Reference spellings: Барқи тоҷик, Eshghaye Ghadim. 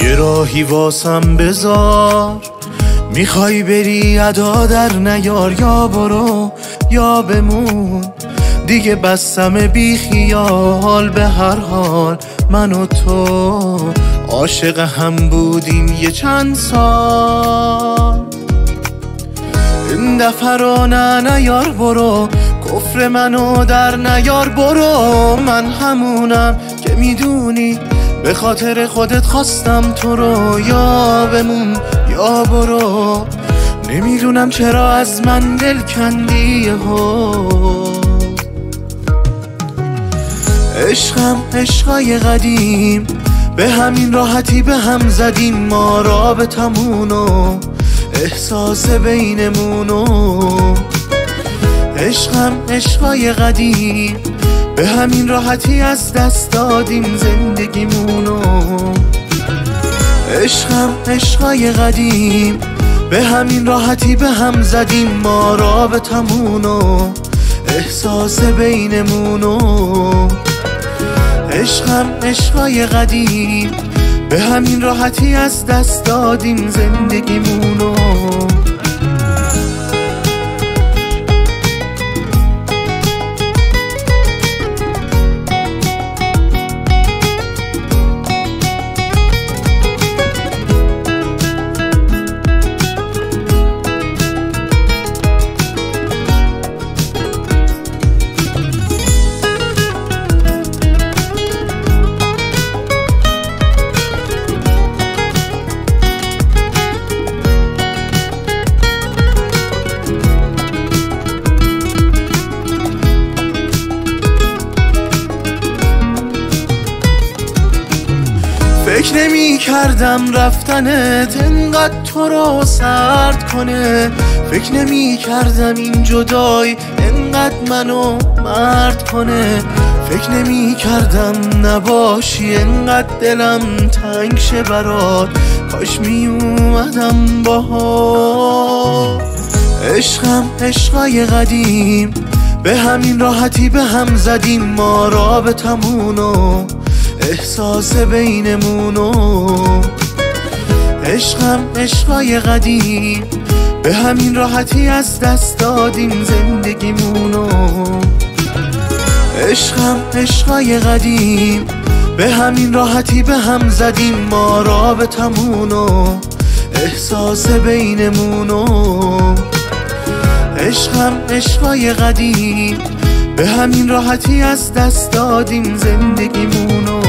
یه راهی واسم بذار، میخوای بری ادا در نیار، یا برو یا بمون دیگه، بستم بی خیال. به هر حال من و تو عاشق هم بودیم یه چند سال، این دفعه رو نه نیار برو، کفر منو در نیار برو. من همونم که میدونی به خاطر خودت خواستم تو رو، یا بمون یا برو. نمیدونم چرا از من دل کندی ها، عشقم عشقای قدیم، به همین راحتی به هم زدیم ما رابطمونو، احساس بینمونو. عشقم عشقای قدیم، به همین راحتی از دست دادیم زندگیمونو. عشقم عشقای قدیم، به همین راحتی به هم زدیم ما رابطمونو، احساس بینمونو. عشقم عشقای قدیم، به همین راحتی از دست دادیم زندگیمونو. فکر نمی کردم رفتنت انقدر تو رو سرد کنه، فکر نمی کردم این جدایی انقدر منو مرد کنه، فکر نمی کردم نباشی انقدر دلم تنگ شه برات، کاش می اومدم باها. عشقم عشقای قدیم، به همین راحتی به هم زدیم ما رابطمونو، احساس بینمونو. عشقم عشقای قدیم، به همین راحتی از دست دادیم زندگیمونو. عشقم عشقای قدیم، به همین راحتی به هم زدیم ما رابطمونو، احساس بینمونو. عشقم عشقای قدیم، به همین راحتی از دست دادیم زندگیمونو.